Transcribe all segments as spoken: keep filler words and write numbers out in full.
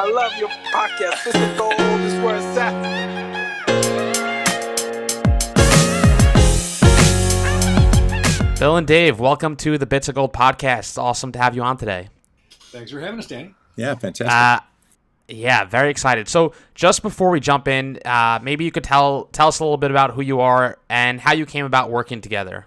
I love your podcast. Bits of Gold is where it's at. Bill and Dave, welcome to the Bits of Gold podcast. It's awesome to have you on today. Thanks for having us, Danny. Yeah, fantastic. Uh, yeah, very excited. So just before we jump in, uh, maybe you could tell tell us a little bit about who you are and how you came about working together.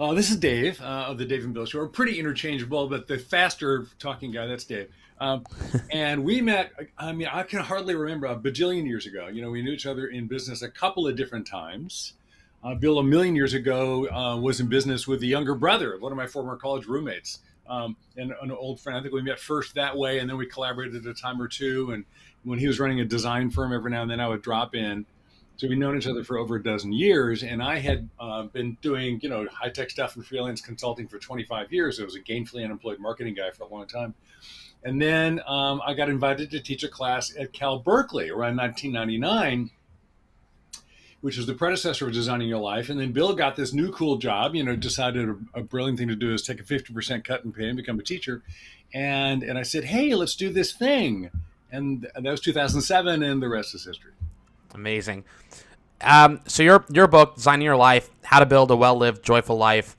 Uh, this is Dave uh, of the Dave and Bill Show. We're pretty interchangeable, but the faster talking guy, that's Dave. Um, and we met, I mean, I can hardly remember, a bajillion years ago. You know, we knew each other in business a couple of different times. Uh, Bill, a million years ago, uh, was in business with the younger brother of one of my former college roommates um, and an old friend. I think we met first that way, and then we collaborated a time or two. And when he was running a design firm, every now and then I would drop in. So we've known each other for over a dozen years. And I had uh, been doing, you know, high-tech stuff and freelance consulting for twenty-five years. I was a gainfully unemployed marketing guy for a long time. And then um, I got invited to teach a class at Cal Berkeley around nineteen ninety-nine, which was the predecessor of Designing Your Life. And then Bill got this new cool job, you know, decided a, a brilliant thing to do is take a fifty percent cut in pay and become a teacher. And, and I said, hey, let's do this thing. And that was two thousand seven, and the rest is history. Amazing. Um, so your, your book, Designing Your Life, How to Build a Well-Lived, Joyful Life.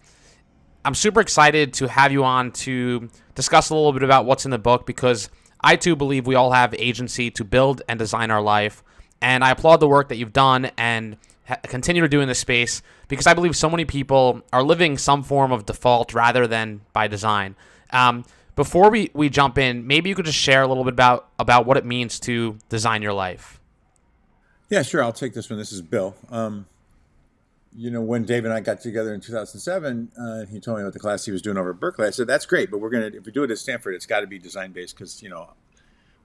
I'm super excited to have you on to discuss a little bit about what's in the book, because I too believe we all have agency to build and design our life. And I applaud the work that you've done and continue to do in this space, because I believe so many people are living some form of default rather than by design. Um, before we, we jump in, maybe you could just share a little bit about, about what it means to design your life. Yeah, sure. I'll take this one. This is Bill. Um, you know, when Dave and I got together in two thousand seven, uh, he told me about the class he was doing over at Berkeley. I said, that's great, but we're going to, if we do it at Stanford, it's got to be design-based, because, you know,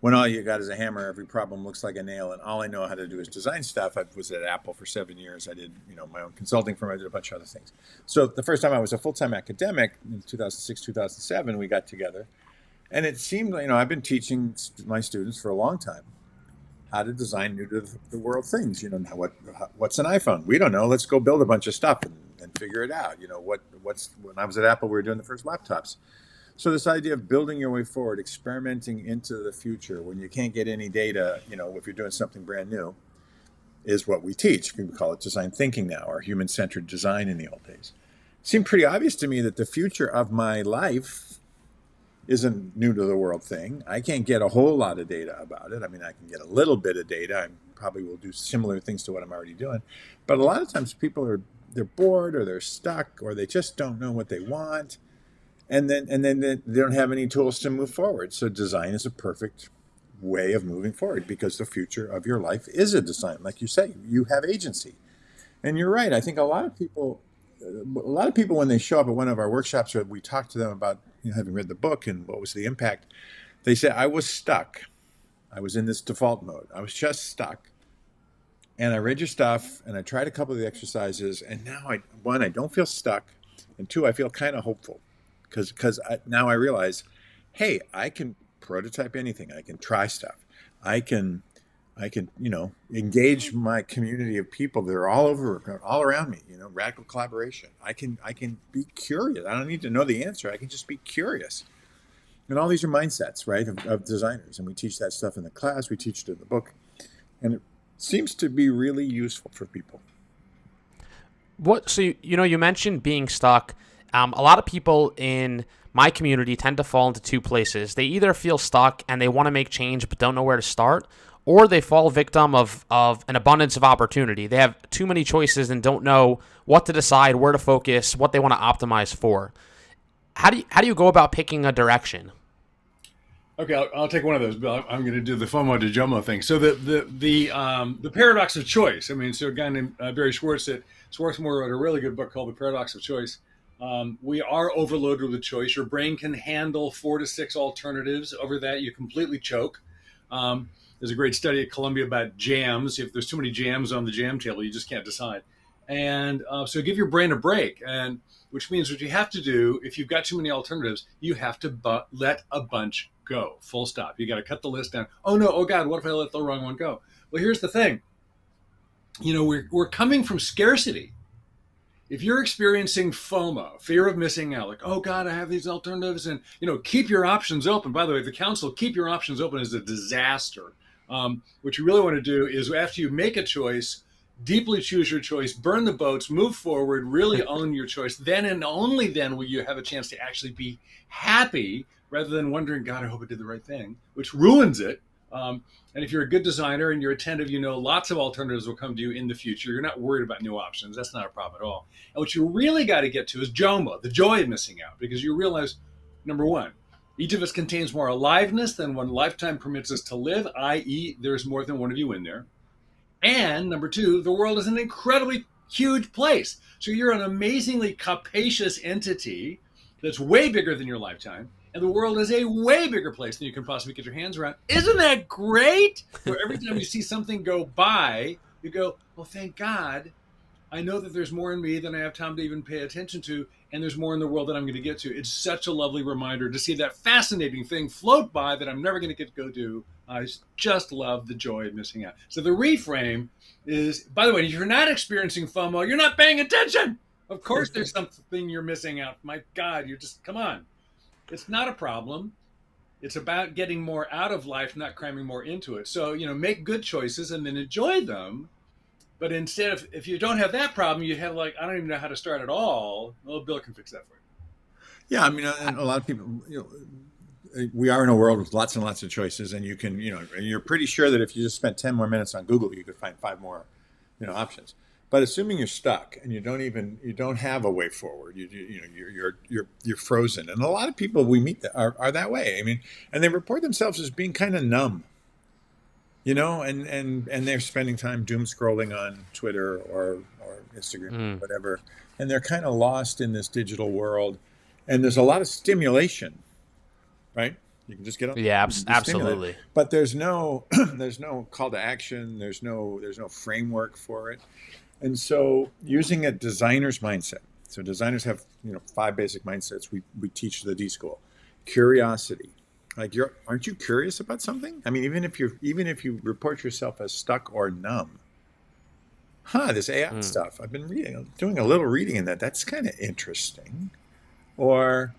when all you got is a hammer, every problem looks like a nail, and all I know how to do is design stuff. I was at Apple for seven years. I did, you know, my own consulting firm. I did a bunch of other things. So the first time I was a full-time academic in two thousand six, two thousand seven, we got together, and it seemed, you know, I've been teaching my students for a long time how to design new to the world things. You know, what what's an iPhone? We don't know. Let's go build a bunch of stuff and, and figure it out. You know, what what's when I was at Apple, we were doing the first laptops. So this idea of building your way forward, experimenting into the future when you can't get any data, you know, if you're doing something brand new, is what we teach. We call it design thinking now, or human-centered design in the old days. It seemed pretty obvious to me that the future of my life isn't new to the world thing. I can't get a whole lot of data about it. I mean, I can get a little bit of data. I probably will do similar things to what I'm already doing. But a lot of times people are, they're bored, or they're stuck, or they just don't know what they want. And then, and then they don't have any tools to move forward. So design is a perfect way of moving forward, because the future of your life is a design. Like you say, you have agency. And you're right. I think a lot of people, a lot of people when they show up at one of our workshops, or we talk to them about, you know, having read the book and what was the impact, they say, I was stuck. I was in this default mode. I was just stuck. And I read your stuff, and I tried a couple of the exercises, and now, I one, I don't feel stuck, and two, I feel kind of hopeful. Because because now I realize, hey, I can prototype anything. I can try stuff. I can, I can you know, engage my community of people that are all over, all around me. You know, radical collaboration. I can I can be curious. I don't need to know the answer. I can just be curious. And all these are mindsets, right, of, of designers. And we teach that stuff in the class. We teach it in the book, and it seems to be really useful for people. What so you, you know you mentioned being stuck. Um, a lot of people in my community tend to fall into two places. They either feel stuck and they want to make change but don't know where to start, or they fall victim of, of an abundance of opportunity. They have too many choices and don't know what to decide, where to focus, what they want to optimize for. How do you, how do you go about picking a direction? Okay, I'll, I'll take one of those, Bill. I'm going to do the FOMO to JOMO thing. So the the the um, the paradox of choice. I mean, so a guy named uh, Barry Schwartz at Swarthmore wrote a really good book called The Paradox of Choice. Um, we are overloaded with choice. Your brain can handle four to six alternatives. Over that, you completely choke. Um, there's a great study at Columbia about jams. If there's too many jams on the jam table, you just can't decide. And uh, so give your brain a break, and which means what you have to do, if you've got too many alternatives, you have to bu let a bunch go, full stop. You got to cut the list down. Oh, no, oh, God, what if I let the wrong one go? Well, here's the thing. You know, we're, we're coming from scarcity. If you're experiencing FOMO, fear of missing out, like, oh God, I have these alternatives, and you know, keep your options open. By the way, the counsel, keep your options open, is a disaster. Um, what you really want to do is after you make a choice, deeply choose your choice, burn the boats, move forward, really own your choice. Then and only then will you have a chance to actually be happy rather than wondering, God, I hope I did the right thing, which ruins it. Um, and if you're a good designer and you're attentive, you know, lots of alternatives will come to you in the future. You're not worried about new options. That's not a problem at all. And what you really got to get to is JOMO, the joy of missing out, because you realize, number one, each of us contains more aliveness than one lifetime permits us to live, that is there's more than one of you in there. And number two, the world is an incredibly huge place. So you're an amazingly capacious entity that's way bigger than your lifetime. And the world is a way bigger place than you can possibly get your hands around. Isn't that great? Where every time you see something go by, you go, well, thank God, I know that there's more in me than I have time to even pay attention to, and there's more in the world that I'm going to get to. It's such a lovely reminder to see that fascinating thing float by that I'm never going to get to go do. I just love the joy of missing out. So the reframe is, by the way, if you're not experiencing FOMO, you're not paying attention. Of course there's something you're missing out. My God, you're just, come on. It's not a problem. It's about getting more out of life, not cramming more into it. So, you know, make good choices and then enjoy them. But instead of, if you don't have that problem, you have like, I don't even know how to start at all. Well, Bill can fix that for you. Yeah, I mean, and a lot of people, you know, we are in a world with lots and lots of choices, and you can, you know, you're pretty sure that if you just spent ten more minutes on Google, you could find five more, you know, options. But assuming you're stuck and you don't even, you don't have a way forward, you, you, you know, you're, you're, you're, you're frozen. And a lot of people we meet that are, are that way. I mean, and they report themselves as being kind of numb, you know, and, and, and they're spending time doom scrolling on Twitter or, or Instagram, mm. or whatever. And they're kind of lost in this digital world. And there's a lot of stimulation, right? You can just get on. Yeah, abs absolutely. Stimulate. But there's no, there's no call to action. There's no, there's no framework for it. And so using a designer's mindset, so designers have, you know, five basic mindsets we, we teach the D school. Curiosity, like you're, aren't you curious about something? I mean, even if you're, even if you report yourself as stuck or numb, huh, this A I mm. stuff, I've been reading, doing a little reading in that, that's kind of interesting. Or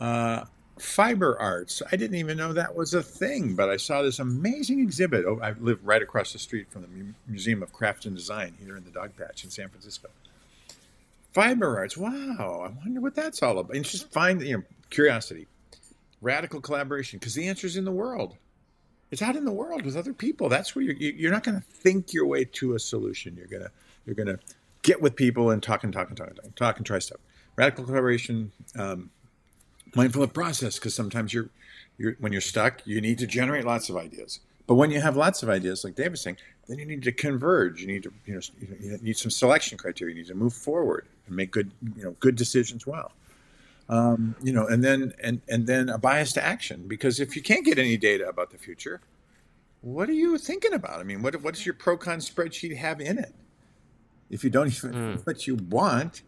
uh, fiber arts, I didn't even know that was a thing, but I saw this amazing exhibit. Oh, I live right across the street from the Museum of Craft and Design here in the Dog Patch in San Francisco. Fiber arts, wow, I wonder what that's all about. And just find, you know, curiosity. Radical collaboration, because the answer's in the world. It's out in the world with other people. That's where you're, you're not going to think your way to a solution. You're going to, you're going to get with people and talk and talk and talk and talk and, talk and try stuff. Radical collaboration, um, mindful of process, because sometimes you're, you're, when you're stuck, you need to generate lots of ideas. But when you have lots of ideas, like Dave was saying, then you need to converge. You need to, you know, you need some selection criteria. You need to move forward and make good, you know, good decisions well. Um, you know, and then and and then a bias to action, because if you can't get any data about the future, what are you thinking about? I mean, what what does your pro-con spreadsheet have in it? If you don't even know mm. what you want.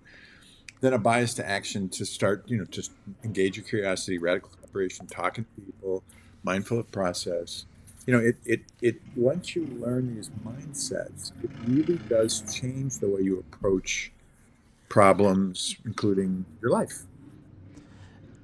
Then a bias to action to start, you know, just engage your curiosity, radical collaboration, talking to people, mindful of process. You know, it, it, it, once you learn these mindsets, it really does change the way you approach problems, including your life.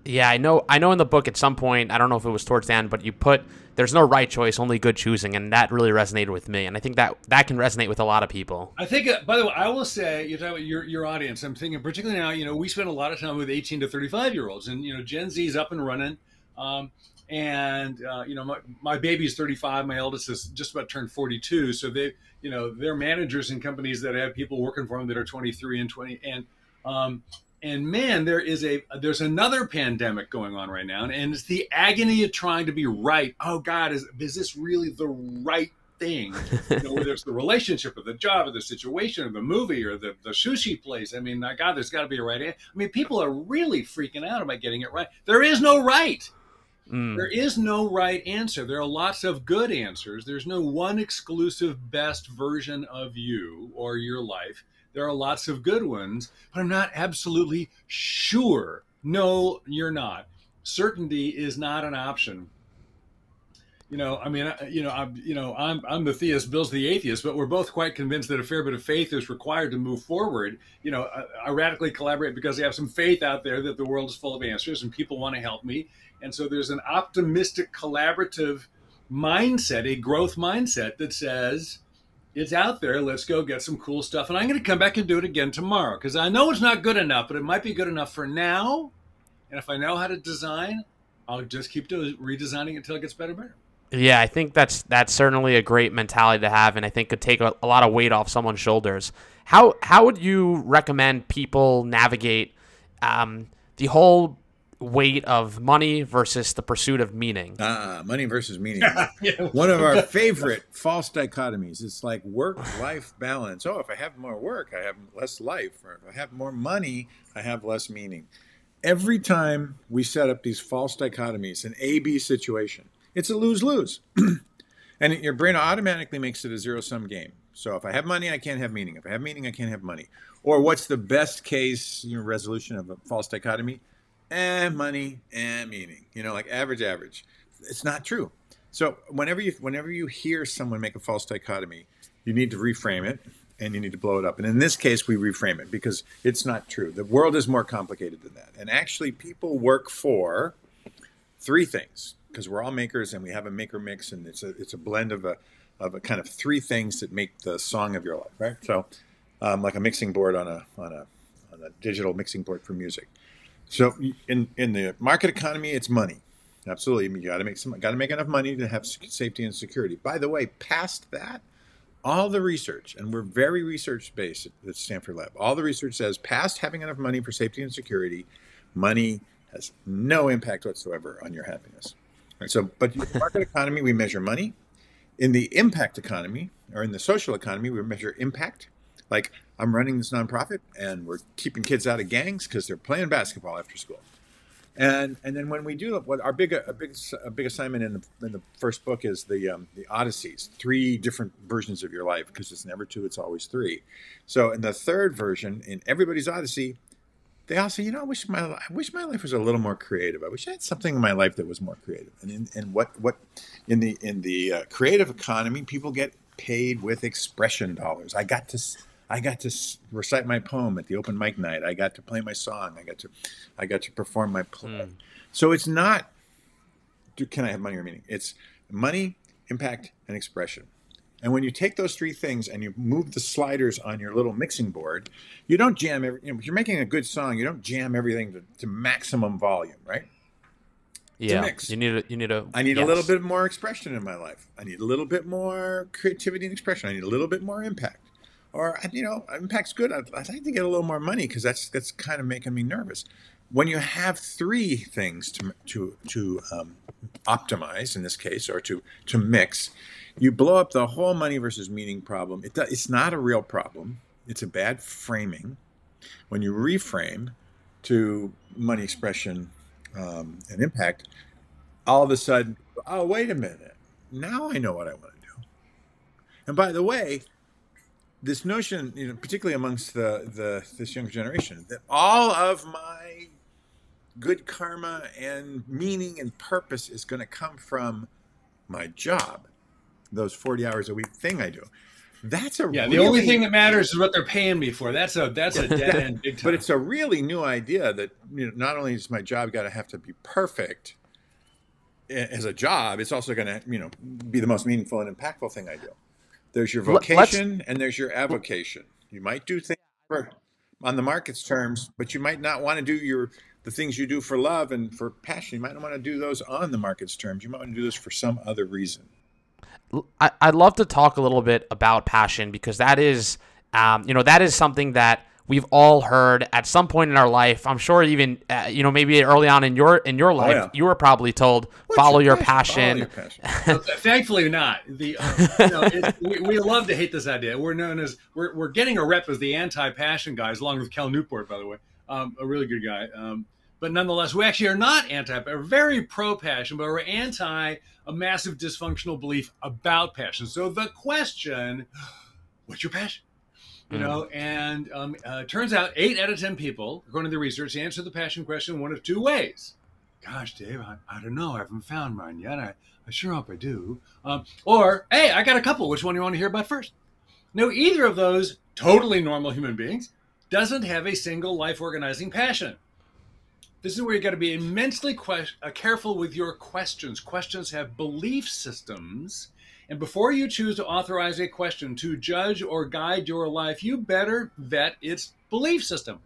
Yeah, I know, I know in the book at some point, I don't know if it was towards the end, but you put, there's no right choice, only good choosing. And that really resonated with me. And I think that that can resonate with a lot of people. I think, uh, by the way, I will say, you're talking about your, your audience. I'm thinking particularly now, you know, we spend a lot of time with eighteen to thirty-five year olds, and, you know, Gen Z is up and running. Um, and, uh, you know, my, my baby's thirty-five. My eldest is just about turned forty-two. So they, you know, they're managers in companies that have people working for them that are twenty-three and twenty. And, um, And man, there is a, there's another pandemic going on right now. And, and it's the agony of trying to be right. Oh God, is, is this really the right thing? You know, whether it's the relationship or the job or the situation or the movie or the, the sushi place. I mean, my God, there's gotta be a right answer. I mean, people are really freaking out about getting it right. There is no right. Mm. There is no right answer. There are lots of good answers. There's no one exclusive best version of you or your life. There are lots of good ones, but I'm not absolutely sure. No, you're not. Certainty is not an option. You know, I mean, you know, I'm, you know, I'm, I'm the theist, Bill's the atheist, but we're both quite convinced that a fair bit of faith is required to move forward. You know, I, I radically collaborate because I have some faith out there that the world is full of answers and people want to help me. And so there's an optimistic, collaborative mindset, a growth mindset that says it's out there. Let's go get some cool stuff. And I'm going to come back and do it again tomorrow because I know it's not good enough, but it might be good enough for now. And if I know how to design, I'll just keep doing redesigning it until it gets better and better. Yeah, I think that's that's certainly a great mentality to have, and I think could take a, a lot of weight off someone's shoulders. How how would you recommend people navigate um, the whole weight of money versus the pursuit of meaning? Uh, money versus meaning. Yeah. One of our favorite false dichotomies. It's like work-life balance. Oh, if I have more work, I have less life. Or if I have more money, I have less meaning. Every time we set up these false dichotomies, an A B situation, it's a lose-lose. And your brain automatically makes it a zero-sum game. So if I have money, I can't have meaning. If I have meaning, I can't have money. Or what's the best case, you know, resolution of a false dichotomy? Eh, money, eh, meaning. You know, like average, average. It's not true. So whenever you, whenever you hear someone make a false dichotomy, you need to reframe it and you need to blow it up. And in this case, we reframe it because it's not true. The world is more complicated than that. And actually, people work for three things. Because we're all makers and we have a maker mix, and it's a it's a blend of a of a kind of three things that make the song of your life, right? So, um, like a mixing board on a on a on a digital mixing board for music. So in in the market economy, it's money. Absolutely, you got to make some got to make enough money to have safety and security. By the way, past that, all the research, and we're very research based at Stanford Lab. All the research says past having enough money for safety and security, money has no impact whatsoever on your happiness. So, but in the market economy, we measure money. In the impact economy, or in the social economy, we measure impact. Like, I'm running this nonprofit, and we're keeping kids out of gangs because they're playing basketball after school. And and then when we do what our big a big a big assignment in the in the first book is the um, the Odysseys, three different versions of your life, because it's never two, it's always three. So in the third version, in everybody's Odyssey, they all say, you know, I wish my I wish my life was a little more creative. I wish I had something in my life that was more creative. And in, and what what in the in the uh, creative economy, people get paid with expression dollars. I got to I got to recite my poem at the open mic night. I got to play my song. I got to I got to perform my play. Mm. So it's not can I have money or meaning? It's money, impact, and expression. And when you take those three things and you move the sliders on your little mixing board, you don't jam every, you know, if you're making a good song, you don't jam everything to, to maximum volume, right? Yeah. To mix. You need a, you need a I need yes. a little bit more expression in my life. I need a little bit more creativity and expression. I need a little bit more impact. Or, you know, impact's good. I'd, I'd like to get a little more money because that's that's kind of making me nervous. When you have three things to to to um, optimize in this case, or to to mix, you blow up the whole money versus meaning problem. It, it's not a real problem. It's a bad framing. When you reframe to money, expression, um, and impact, all of a sudden, oh, wait a minute. Now I know what I want to do. And by the way, this notion, you know, particularly amongst the, the this younger generation, that all of my good karma and meaning and purpose is going to come from my job, those forty hours a week thing I do. That's a yeah. Really, the only thing that matters is what they're paying me for. That's a that's a dead end. Big time. But it's a really new idea that, you know, not only is my job got to have to be perfect as a job, it's also going to, you know, be the most meaningful and impactful thing I do. There's your vocation Let's, and there's your avocation. You might do things for, on the market's terms, but you might not want to do your the things you do for love and for passion. You might not want to do those on the market's terms. You might want to do this for some other reason. I, I'd love to talk a little bit about passion, because that is, um, you know, that is something that we've all heard at some point in our life. I'm sure even, uh, you know, maybe early on in your in your life, oh, yeah. you were probably told, follow your, your passion. Follow your passion. Well, thankfully not. The, um, you know, it, we, we love to hate this idea. We're known as, we're, we're getting a rep as the anti-passion guys, along with Kel Newport, by the way, um, a really good guy. Um, But nonetheless, we actually are not anti, we're very pro-passion, but we're anti a massive dysfunctional belief about passion. So the question, what's your passion? You mm. know, and um, uh, turns out eight out of ten people, according to the research, answer the passion question one of two ways. gosh, Dave, I, I don't know. I haven't found mine yet. I, I sure hope I do. Um, or, hey, I got a couple. Which one do you want to hear about first? No, either of those totally normal human beings doesn't have a single life organizing passion. This is where you got to be immensely quest- uh, careful with your questions. Questions have belief systems. And before you choose to authorize a question to judge or guide your life, you better vet its belief system.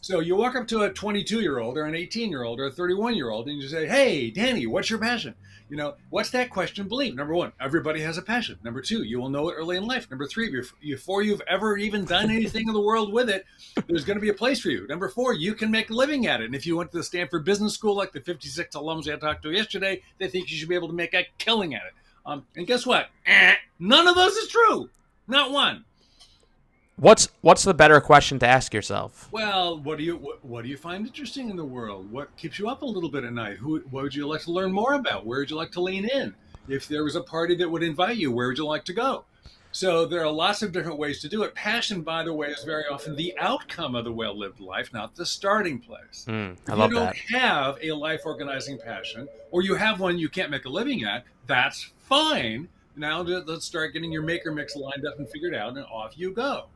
So you walk up to a twenty-two-year-old or an eighteen-year-old or a thirty-one-year-old and you say, hey, Danny, what's your passion? You know, what's that question belief? Number one, everybody has a passion. Number two, you will know it early in life. Number three, before you've ever even done anything in the world with it, there's going to be a place for you. Number four, you can make a living at it. And if you went to the Stanford Business School, like the fifty-six alums I talked to yesterday, they think you should be able to make a killing at it. Um, and guess what? Eh, none of those is true. Not one. What's what's the better question to ask yourself? Well, what do you what, what do you find interesting in the world? What keeps you up a little bit at night? Who what would you like to learn more about? Where would you like to lean in? If there was a party that would invite you, where would you like to go? So there are lots of different ways to do it. Passion, by the way, is very often the outcome of the well-lived life, not the starting place. Mm, I love that. If you don't have a life-organizing passion, or you have one you can't make a living at, that's fine. Now let's start getting your maker mix lined up and figured out, and off you go.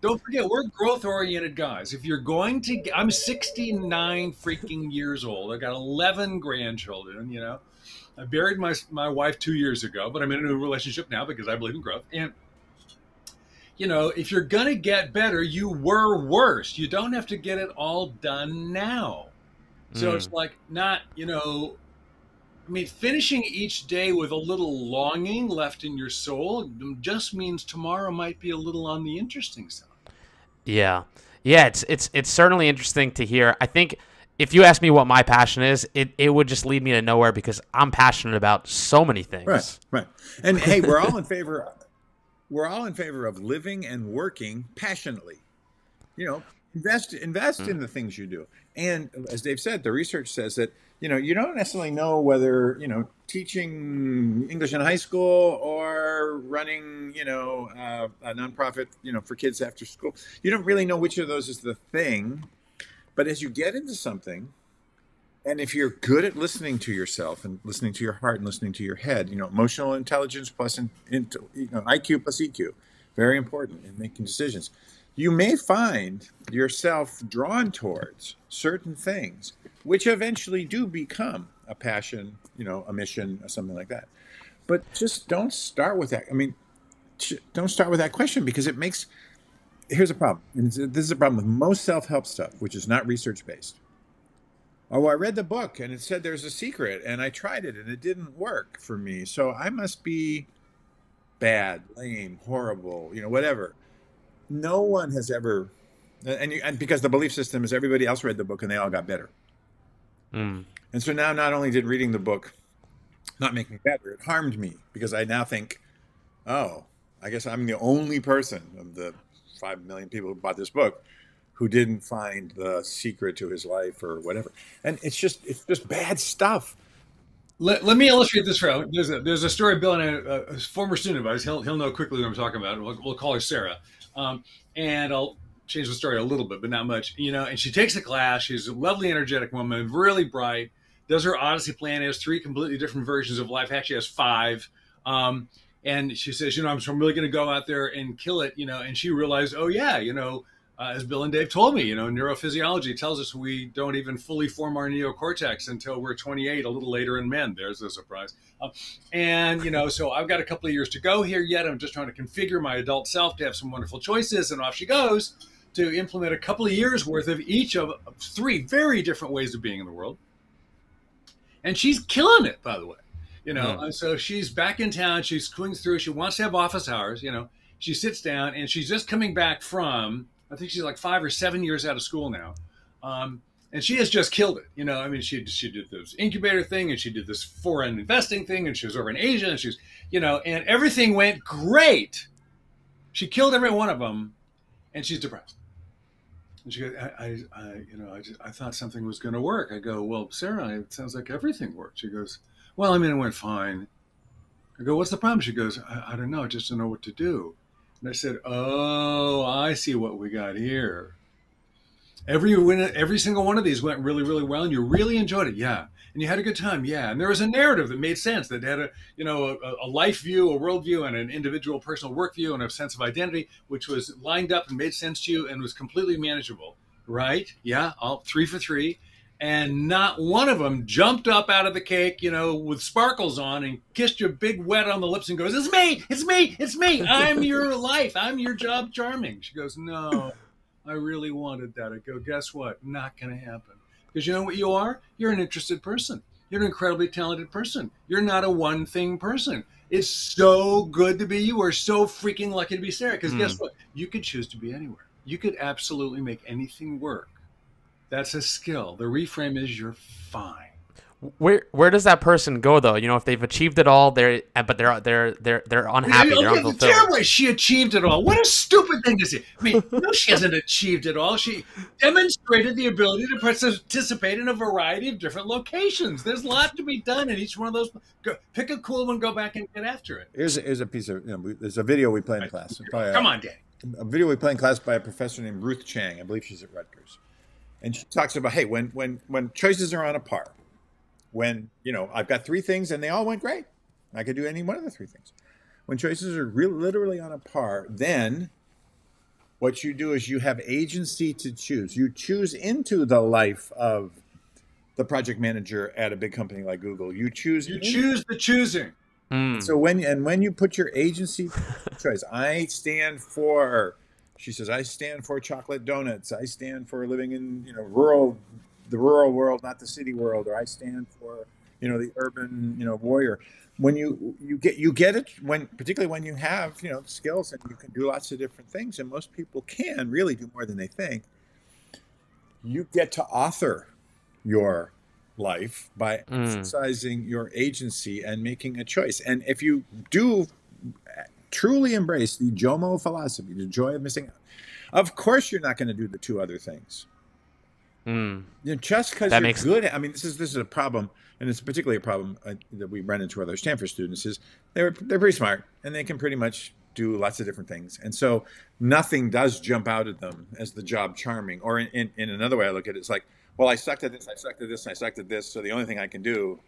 Don't forget, we're growth-oriented guys. If you're going to, get, I'm sixty-nine freaking years old. I've got eleven grandchildren, you know. I buried my my wife two years ago, but I'm in a new relationship now because I believe in growth. And, you know, if you're going to get better, you were worse. You don't have to get it all done now. So mm. it's like not, you know, I mean, finishing each day with a little longing left in your soul just means tomorrow might be a little on the interesting side. Yeah. Yeah, it's it's it's certainly interesting to hear. I think if you ask me what my passion is, it, it would just lead me to nowhere because I'm passionate about so many things. Right, right. And hey, we're all in favor of, we're all in favor of living and working passionately. You know, invest invest mm. in the things you do. And as Dave said, the research says that you know, you don't necessarily know whether, you know, teaching English in high school or running, you know, uh, a nonprofit, you know, for kids after school. You don't really know which of those is the thing. But as you get into something, and if you're good at listening to yourself and listening to your heart and listening to your head, you know, emotional intelligence plus in, in, you know, I Q plus E Q, very important in making decisions. You may find yourself drawn towards certain things, which eventually do become a passion, you know, a mission or something like that. But just don't start with that. I mean, don't start with that question because it makes, here's a problem. And this is a problem with most self-help stuff, which is not research-based. Oh, I read the book and it said there's a secret and I tried it and it didn't work for me. So I must be bad, lame, horrible, you know, whatever. No one has ever, and, you, and because the belief system is everybody else read the book and they all got better. Mm. And so now not only did reading the book not make me better, it harmed me because I now think, oh, I guess I'm the only person of the five million people who bought this book who didn't find the secret to his life or whatever. And it's just it's just bad stuff. Let, let me illustrate this for you. There's a, there's a story Bill and I, a former student of ours, he'll, he'll know quickly what I'm talking about. We'll, we'll call her Sarah. Um, and I'll change the story a little bit, but not much, you know, and she takes a class. She's a lovely, energetic woman, really bright, does her Odyssey plan, has three completely different versions of life. Actually has five. Um, and she says, you know, I'm, so I'm really going to go out there and kill it, you know, and she realized, oh yeah, you know, uh, as Bill and Dave told me, you know, neurophysiology tells us we don't even fully form our neocortex until we're twenty-eight, a little later in men. There's a surprise. Um, and, you know, so I've got a couple of years to go here yet. I'm just trying to configure my adult self to have some wonderful choices. And off she goes to implement a couple of years worth of each of three very different ways of being in the world. And she's killing it, by the way, you know, yeah. So she's back in town, she's going through, she wants to have office hours, you know, she sits down and she's just coming back from, I think she's like five or seven years out of school now. Um, and she has just killed it. You know, I mean, she, she did this incubator thing and she did this foreign investing thing and she was over in Asia and she's, you know, and everything went great. She killed every one of them and she's depressed. And she goes, I, I, I, you know, I, just, I thought something was going to work. I go, well, Sarah, it sounds like everything worked. She goes, well, I mean, it went fine. I go, what's the problem? She goes, I, I don't know. I just don't know what to do. And I said, oh, I see what we got here. Every, every single one of these went really, really well, and you really enjoyed it. Yeah. and you had a good time. Yeah. And there was a narrative that made sense, that had a, you know, a, a life view, a worldview, and an individual personal work view, and a sense of identity, which was lined up and made sense to you and was completely manageable. Right. Yeah. All three for three. And not one of them jumped up out of the cake, you know, with sparkles on, and kissed you big wet on the lips and goes, "It's me, it's me, it's me. I'm your life. I'm your job charming." She goes, "No, I really wanted that." I go, "Guess what? Not going to happen." Because you know what you are? You're an interested person. You're an incredibly talented person. You're not a one thing person. It's so good to be you. We're so freaking lucky to be Sarah. Because mm. guess what? You could choose to be anywhere. You could absolutely make anything work. That's a skill. The reframe is you're fine. Where where does that person go though? You know, if they've achieved it all, they're but they're they're they're they're unhappy. They're unfulfilled. Terribly, she achieved it all. What a stupid thing to say. I mean, no, she hasn't achieved it all. She demonstrated the ability to participate in a variety of different locations. There's a lot to be done in each one of those. Go, pick a cool one, go back and get after it. Here's a, here's a piece of you know, there's a video we play in right. class. Probably Come a, on, Dan. A video we play in class by a professor named Ruth Chang. I believe she's at Rutgers. And she talks about, hey, when when when choices are on a par, when, you know, I've got three things and they all went great, I could do any one of the three things. When choices are really literally on a par, then what you do is you have agency to choose. You choose into the life of the project manager at a big company like Google. You choose. You choose the choosing. Mm. So when and when you put your agency choice, I stand for. She says, I stand for chocolate donuts. I stand for living in, you know, rural, the rural world, not the city world. Or I stand for, you know, the urban, you know, warrior. When you, you get, you get it when, particularly when you have, you know, skills and you can do lots of different things. And most people can really do more than they think. You get to author your life by mm. exercising your agency and making a choice. And if you do truly embrace the JOMO philosophy, the joy of missing out, of course you're not going to do the two other things. Mm. You know, just because you're makes... good at, I mean, this is this is a problem, and it's particularly a problem uh, that we run into with our Stanford students is they're, they're pretty smart, and they can pretty much do lots of different things. And so nothing does jump out at them as the job charming. Or in, in, in another way I look at it, it's like, well, I sucked at this, I sucked at this, and I sucked at this, so the only thing I can do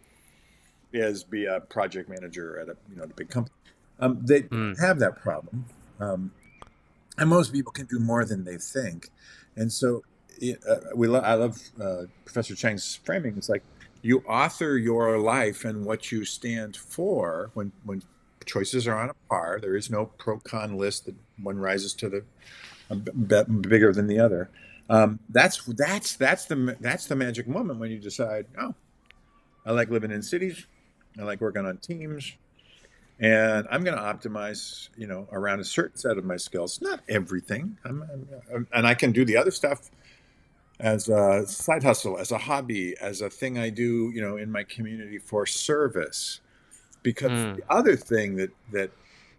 is be a project manager at a you know a big company. Um, they mm. have that problem, um, and most people can do more than they think. And so uh, we lo I love uh, Professor Chang's framing. It's like you author your life and what you stand for when, when choices are on a par. There is no pro-con list that one rises to the uh, b bigger than the other. Um, that's, that's, that's, the, that's the magic moment when you decide, oh, I like living in cities. I like working on teams. And I'm going to optimize, you know, around a certain set of my skills, not everything. I'm, I'm, and I can do the other stuff as a side hustle, as a hobby, as a thing I do, you know, in my community for service. Because mm. the other thing that, that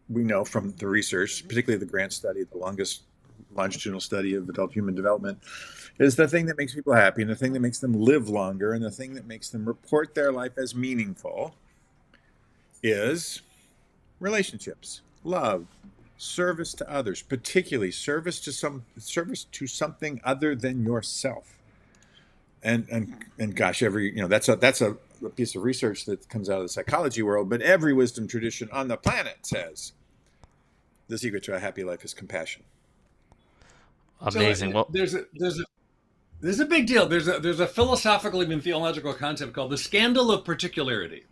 we know from the research, particularly the Grant study, the longest longitudinal study of adult human development, is the thing that makes people happy and the thing that makes them live longer and the thing that makes them report their life as meaningful is... relationships, love, service to others, particularly service to some service to something other than yourself. And and and gosh, every you know that's a that's a, a piece of research that comes out of the psychology world, but every wisdom tradition on the planet says the secret to a happy life is compassion. Amazing. So, well, there's a there's a there's a big deal. There's a there's a philosophical, even theological concept called the scandal of particularity.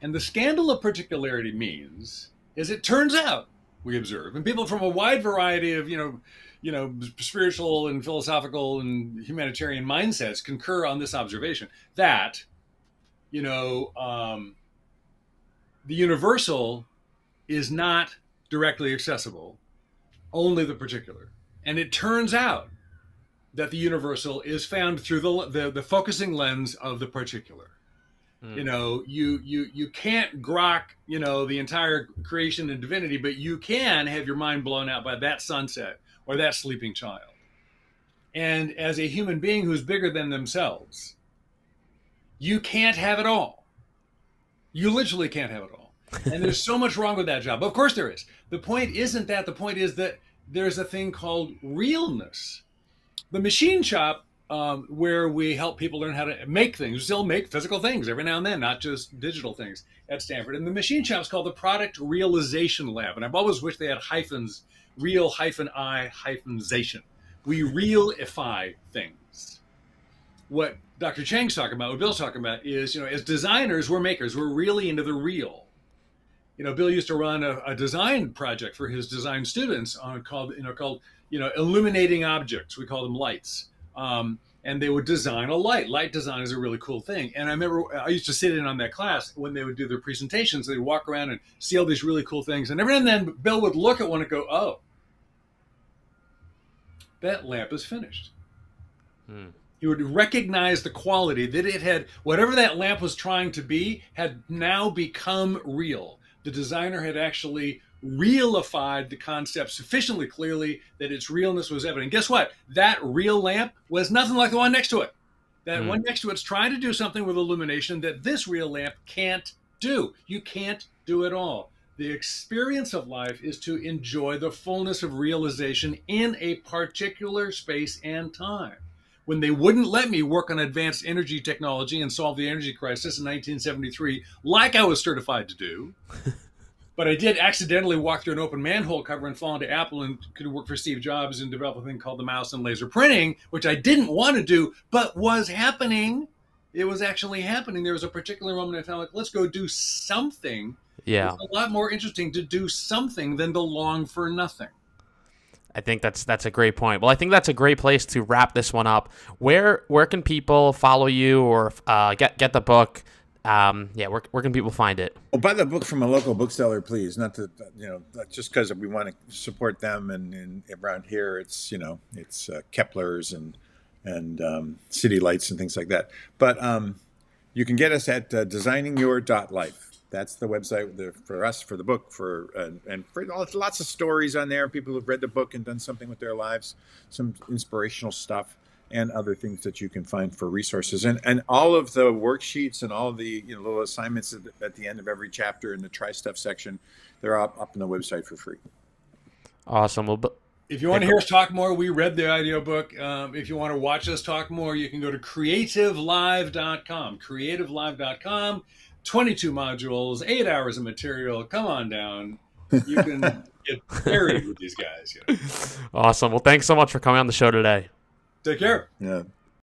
And the scandal of particularity means, as it turns out, we observe, and people from a wide variety of, you know, you know, spiritual and philosophical and humanitarian mindsets concur on this observation that, you know, um, the universal is not directly accessible, only the particular. And it turns out that the universal is found through the, the, the focusing lens of the particular. You know, you, you, you can't grok, you know, the entire creation and divinity, but you can have your mind blown out by that sunset or that sleeping child. And as a human being who's bigger than themselves, you can't have it all. You literally can't have it all. And there's so much wrong with that job. Of course there is. The point isn't that. The point is that there's a thing called realness. The machine shop um, where we help people learn how to make things. We still make physical things every now and then, not just digital things at Stanford. And the machine shop is called the Product Realization Lab. And I've always wished they had hyphens, real hyphen I hyphenzation. We realify things. What Doctor Chang's talking about, what Bill's talking about is, you know, as designers, we're makers. We're really into the real. You know, Bill used to run a, a design project for his design students on called, you know, called, you know, illuminating objects. We call them lights. Um, and they would design a light. Light design is a really cool thing. And I remember I used to sit in on that class when they would do their presentations. They'd walk around and see all these really cool things. And every now and then Bill would look at one and go, oh, that lamp is finished. Hmm. He would recognize the quality that it had, whatever that lamp was trying to be, had now become real. The designer had actually realified the concept sufficiently clearly that its realness was evident. And guess what? That real lamp was nothing like the one next to it. That mm. one next to it's trying to do something with illumination that this real lamp can't do. You can't do it all. The experience of life is to enjoy the fullness of realization in a particular space and time. When they wouldn't let me work on advanced energy technology and solve the energy crisis in nineteen seventy-three, like I was certified to do, but I did accidentally walk through an open manhole cover and fall into Apple and could work for Steve Jobs and develop a thing called the mouse and laser printing, which I didn't want to do, but was happening. It was actually happening. There was a particular moment I felt like, let's go do something. Yeah. It's a lot more interesting to do something than to long for nothing. I think that's that's a great point. Well, I think that's a great place to wrap this one up. Where where can people follow you or uh, get get the book? Um, yeah, where where can people find it? Well, buy the book from a local bookseller, please. Not to you know, just because we want to support them, and, and around here it's you know it's uh, Kepler's and and um, City Lights and things like that. But um, you can get us at uh, designing your dot life. That's the website for us, for the book, for uh, and for lots of stories on there. People who've read the book and done something with their lives, some inspirational stuff, and other things that you can find for resources. And and all of the worksheets and all the you know, little assignments at the, at the end of every chapter in the try stuff section, they're up, up on the website for free. Awesome. Well, but if you want to hear us talk more, we read the audio book. Um, if you want to watch us talk more, you can go to creative live dot com. creative live dot com. twenty-two modules, eight hours of material. Come on down. You can get buried with these guys. You know? Awesome. Well, thanks so much for coming on the show today. Take care. Yeah.